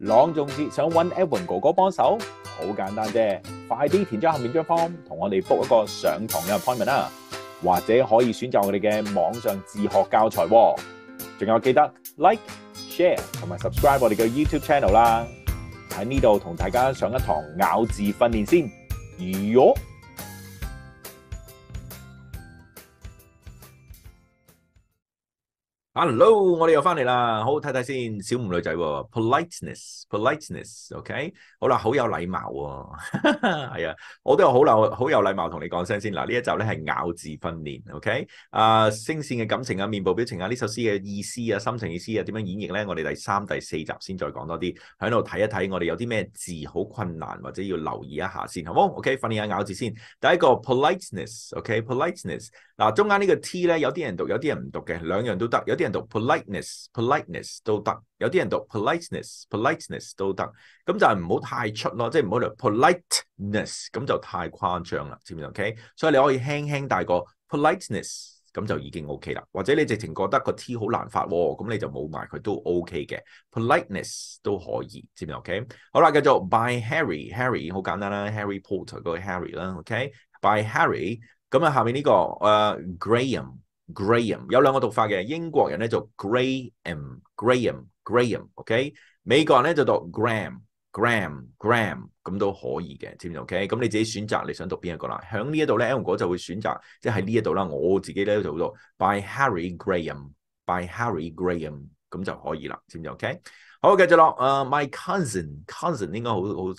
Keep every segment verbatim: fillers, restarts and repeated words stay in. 朗誦節想揾 Edwin 哥哥幫手，好簡單啫，快啲填咗後面張 form， 同我哋 book 一個上堂嘅 appointment 啦，或者可以選擇我哋嘅網上自學教材喎。仲有記得 like、share 同埋 subscribe 我哋嘅 YouTube channel 啦。喺呢度同大家上一堂咬字訓練先，喲。Hello， 我哋又翻嚟啦，好睇睇先，小吳女仔喎 ，politeness，politeness，OK，、okay? 好啦，好有禮貌喎，係啊，我都有好有好有禮貌同你講聲先，嗱呢一集咧係咬字訓練 ，OK， 啊聲線嘅感情啊、面部表情啊、呢首詩嘅意思啊、心情意思啊點樣演繹咧，我哋第三、第四集先再講多啲，喺度睇一睇我哋有啲咩字好困難或者要留意一下先，好冇 ？OK， 訓練下咬字先，第一個 politeness，OK，politeness，、okay? 嗱中間呢個 T 咧有啲人讀，有啲人唔讀嘅，兩樣都得，有啲。 有啲人讀 politeness politeness 都得，有啲人讀 politeness politeness 都得，咁就係唔好太出咯，即係唔好嚟 politeness 咁就太誇張啦，知唔知 ？OK， 所以你可以輕輕帶個 politeness 咁就已經 OK 啦，或者你直情覺得個 T 好難發喎，咁你就冇埋佢都 OK 嘅 politeness 都可以，知唔知 ？OK， 好啦，繼續 by Harry Harry 好簡單啦 ，Harry Potter 嗰個 Harry 啦 ，OK by Harry 咁啊，下面呢、這個誒、uh, Graham。 Graham 有兩個讀法嘅，英國人咧就 Graham Graham Graham，OK，、okay? 美國人咧就讀 Graham Graham Graham 咁都可以嘅，知唔知 ？OK， 咁你自己選擇你想讀邊一個啦。響呢一度咧 ，Aaron 哥就會選擇即係喺呢一度啦。我自己咧就會讀 by Harry Graham by Harry Graham 咁就可以啦，知唔知 ？OK， 好繼續落啊、uh, ，my cousin cousin 應該好好好好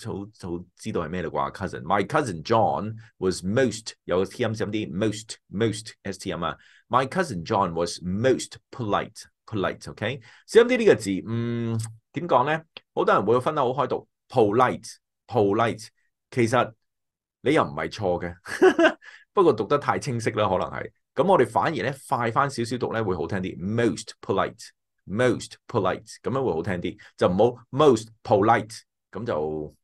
知道係咩嚟啩 ？cousin my cousin John was most 有 T M 啲 most most S T M 啊。 My cousin John was most polite. Polite, OK。小心啲呢個字，嗯，點講咧？好多人會分得好開讀 ，polite, polite。其實你又唔係錯嘅，不過讀得太清晰啦，可能係。咁我哋反而咧快翻少少讀咧會好聽啲 ，most polite, most polite， 咁樣會好聽啲，就唔好 most polite， 咁就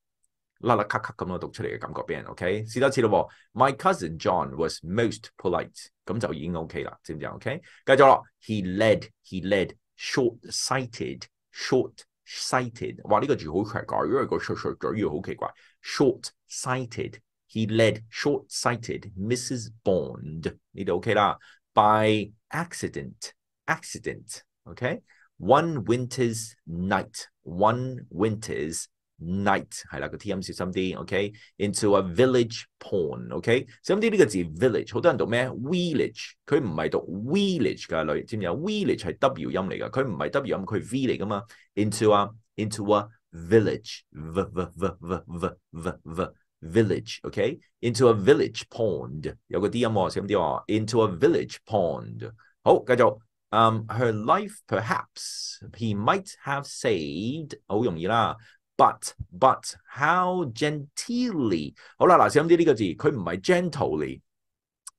甩甩咳咳咁樣讀出嚟嘅感覺俾人 ，OK？ 試多次咯喎 ，My cousin John was most polite。 咁就已經 OK 啦，知唔知啊 ？OK， 繼續咯。He led, he led, short-sighted, short-sighted。哇！呢個字好奇怪，因為個碎碎嘴要好奇怪。Short-sighted, he led short-sighted Missus Bond 呢度 OK 啦。By accident, accident, OK. One winter's night, one winter's night 係啦，個 T 音小心啲 ，OK？Into a village pond，OK？ 小心啲呢個字 village， 好多人讀咩 village， 佢唔係讀 village 㗎，女知唔知啊 ？village 係 W 音嚟㗎，佢唔係 W 音，佢 V 嚟㗎嘛。Into a into a village， v v v v v v v village，OK？Into a village pond， 有個 D 音喎，小心啲喎。Into a village pond， 好，繼續。 Um, her life perhaps he might have saved， 好容易啦。 But but how genteelly 好啦，嗱小心啲呢個字，佢唔係 gently，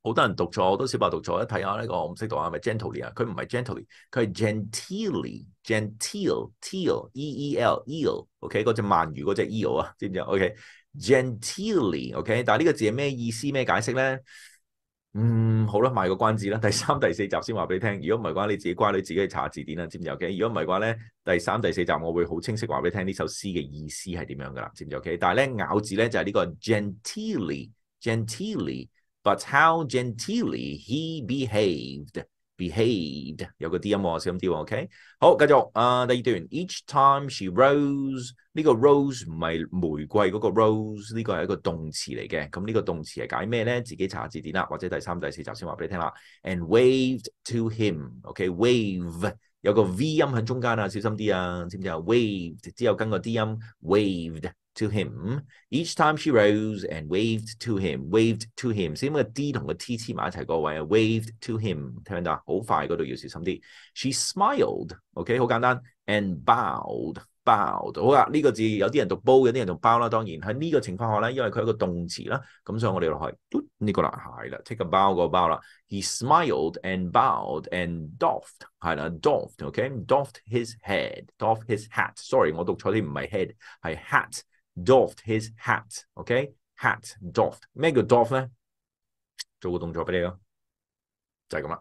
好多人讀錯，好多小白讀錯，一睇下呢個我唔識讀啊，係咪 gently 啊？佢唔係 gently， 佢係 genteelly，genteel teal e e l eel，OK 嗰隻鰻魚嗰隻 eel 啊，知唔知 ？OK genteelly，OK， 但係呢個字係咩意思？咩解釋咧？ 嗯，好啦，賣個關子啦。第三、第四集先話俾你聽。如果唔係嘅話，你自己乖女自己去查字典啦，知唔知 ？OK。如果唔係嘅話咧，第三、第四集我會好清晰話俾你聽呢首詩嘅意思係點樣㗎啦，知唔知 ？OK。但係咧咬字咧就係呢個 genteelly, genteelly, but how genteelly he behaved, behaved 有個 D 音喎，小心啲喎 ，OK。好，繼續啊，第二段。Each time she rose 呢個 rose 唔係玫瑰嗰個 rose， 呢個係一個動詞嚟嘅。咁呢個動詞係解咩咧？自己查字典啦，或者第三、第四集先話俾你聽啦。And waved to him，OK，wave 有個 V 音喺中間啊，小心啲啊，知唔知啊 ？Waved 之後跟個 D 音 ，waved to him。Each time she rose and waved to him，waved to him， 先個 D 同個 T 黐埋一齊個位啊 ，waved to him， 聽唔聽到啊？好快嗰度要小心啲。She smiled，OK， 好簡單 ，and bowed。 包好啦，呢、這個字有啲人讀煲，有啲人讀包啦。當然喺呢個情況下咧，因為佢係一個動詞啦，咁所以我哋落去呢、這個啦，係啦 ，take a bow 個包啦。He smiled and bowed and doffed， 係啦 ，doffed，OK，doffed his head，doffed his hat。Sorry， 我讀錯啲，唔係 head， 係 hat，doffed his hat，OK，hat，doffed。咩叫 doff 咧？做個動作俾你咯，就係咁啦。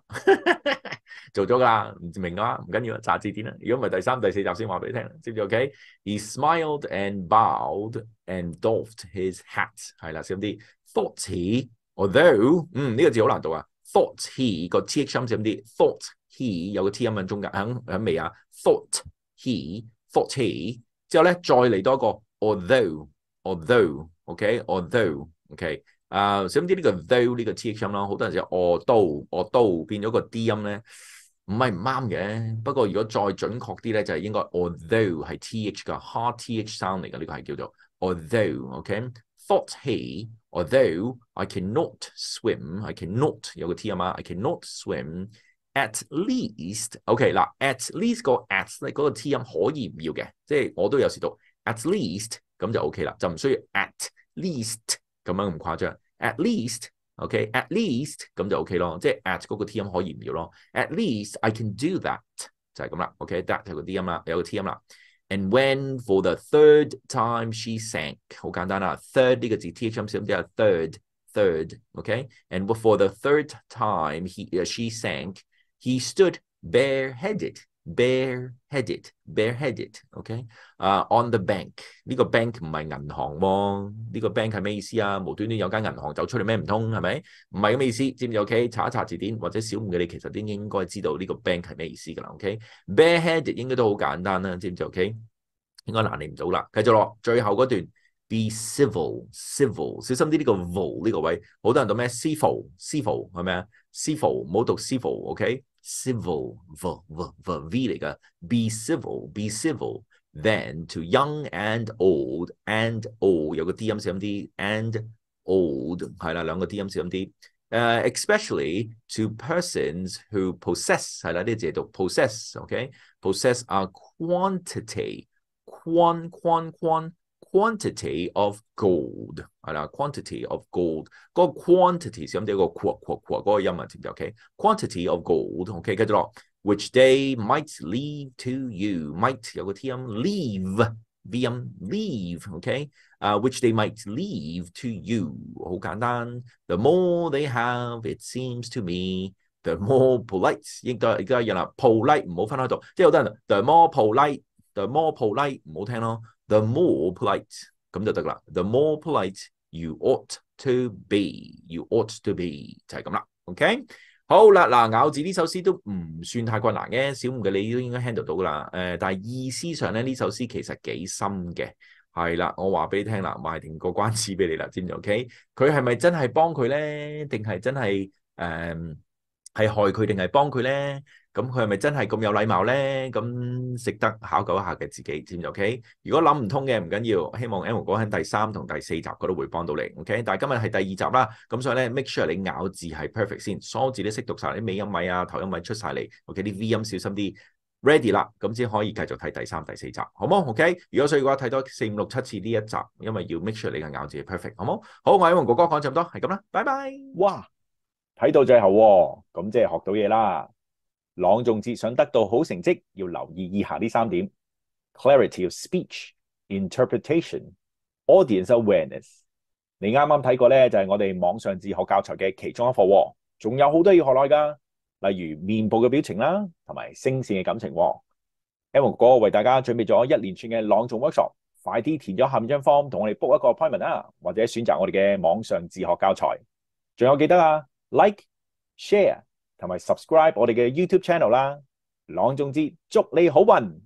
做咗㗎，唔明嘅話唔緊要，查字典啦。如果唔係第三、第四集先話俾你聽。接住 OK， He smiled and bowed and doffed his hat。係啦，小心啲。Thought he although 嗯呢個字好難讀啊。Thought he 個 t 音小心啲。Thought he 有個 t 音喺中間響響尾啊。Thought he thought he 之後咧再嚟多個 although although OK although OK。 啊，想唔知呢個 though 呢個 t 音啦，好多人就 although although 變咗個 d 音咧，唔係唔啱嘅。不過如果再準確啲咧，就係、是、應該 although 係 th 嘅 hard th sound 嚟嘅，呢、這個係叫做 although。OK， thought he although I cannot swim，I cannot 有個 t 音啊 ，I cannot swim at least。OK 嗱 ，at least 個 at 咧嗰個 t 音可以唔要嘅，即係我都有時讀 at least 咁就 OK 啦，就唔需要 at least 咁樣咁誇張。 At least，OK，at least 咁就 OK 咯，即係 at 嗰個 t 音可以唔要咯。At least I can do that 就係咁啦 ，OK，that 係個 d 音啦，有個 t 音啦。And when for the third time she sank， 好簡單啦 ，third 呢個字 t 音少啲啊 ，third，third，OK。And for the third time he she sank，he stood bareheaded，bareheaded，bareheaded，OK。啊 ，on the bank 呢個 bank 唔係銀行喎，呢個 bank 係咩意思啊？無端端有間銀行走出嚟咩唔通係咪？唔係咁嘅意思，知唔知 ？OK， 查一查字典或者小五嘅你其實都應該知道呢個 bank 係咩意思㗎啦。OK，bareheaded 應該都好簡單啦，知唔知 ？OK， 應該難你唔到啦。繼續落最後嗰段 ，be civil，civil 小心啲呢個 vol 呢個位，好多人讀咩 civil，civil 係咪啊 ？civil 唔好讀 civil，OK。 Civil v v v v 嚟噶 ，be civil be civil then to young and old and old 有個 d 音少啲 and old 係啦，兩個 d 音少啲。誒 especially to persons who possess 係啦，呢個字讀 possess，OK possess a quantity quan quan quan quantity of gold 係啦 ，quantity of gold 嗰個 quantity 想唔想個擴擴擴嗰個音啊？知唔知 ？OK quantity of gold，OK 繼續落 ，which they might leave to you might 有個 t 音 leave v 音 leave，OK 啊 which they might leave to you 好簡單 ，the more they have it seems to me the more polite 應該應該有啦 polite 唔好分開讀，即係好多人 the more polite the more polite 唔好聽咯。 The more polite 咁就得啦。The more polite you ought to be, you ought to be 就係咁啦。OK， 好啦，嗱咬字呢首詩都唔算太困難嘅，小五嘅你都應該 handle 到噶啦。誒，但係意思上咧呢首詩其實幾深嘅，係啦。我話俾你聽啦，賣定個關子俾你啦，知唔知 ？OK， 佢係咪真係幫佢咧？定係真係誒係害佢定係幫佢咧？ 咁佢係咪真係咁有禮貌咧？咁值得考究一下嘅自己，知唔知 ？OK， 如果諗唔通嘅唔緊要，希望 M 講緊第三同第四集佢都會幫到你。OK， 但係今日係第二集啦，咁所以咧 make sure 你咬字係 perfect 先，所有字都識讀曬，啲尾音位啊、頭音位出曬嚟。OK， 啲 V 音小心啲 ，ready 啦，咁先可以繼續睇第三、第四集，好冇 ？OK， 如果需要嘅話，睇多四、五、六、七次呢一集，因為要 make sure 你嘅咬字係 perfect， 好冇？好，我 M 哥哥講咁多，係咁啦，拜拜。哇，睇到最後喎，咁即係學到嘢啦。 朗誦節想得到好成績，要留意以下呢三點 ：clarity of speech、interpretation、audience awareness。你啱啱睇過咧，就係我哋網上自學教材嘅其中一課喎，仲有好多要學落㗎，例如面部嘅表情啦，同埋聲線嘅感情喎。Aaron 哥為大家準備咗一連串嘅朗誦 workshop， 快啲填咗下面張 form 同我哋 book 一個 appointment 啊，或者選擇我哋嘅網上自學教材。仲有記得啊 ，like、share。 同埋 subscribe 我哋嘅 YouTube channel 啦，朗誦節祝你好運！